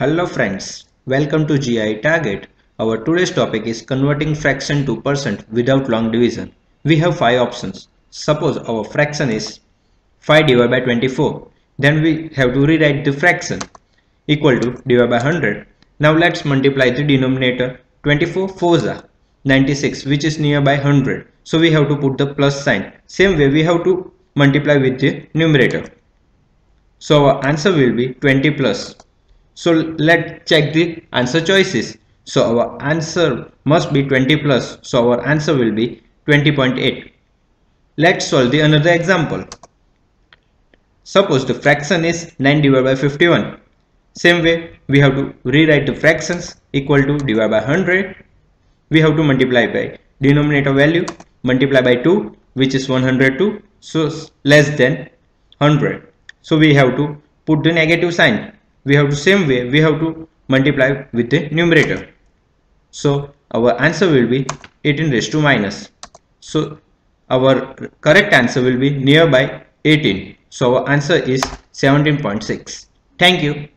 Hello friends, welcome to GRE Target. Our today's topic is converting fraction to percent without long division. We have 5 options. Suppose our fraction is 5 divided by 24. Then we have to rewrite the fraction equal to divided by 100. Now let's multiply the denominator. 24 fours are 96, which is nearby 100. So we have to put the plus sign. Same way we have to multiply with the numerator. So our answer will be 20 plus. So let's check the answer choices. So our answer must be 20 plus. So our answer will be 20.8. Let's solve the another example. Suppose the fraction is 9 divided by 51. Same way we have to rewrite the fractions equal to divided by 100. We have to multiply by denominator value, multiply by 2, which is 102. So less than 100. So we have to put the negative sign. We have to same way we have to multiply with the numerator. So our answer will be 18 raised to minus. So our correct answer will be nearby 18. So our answer is 17.6. Thank you.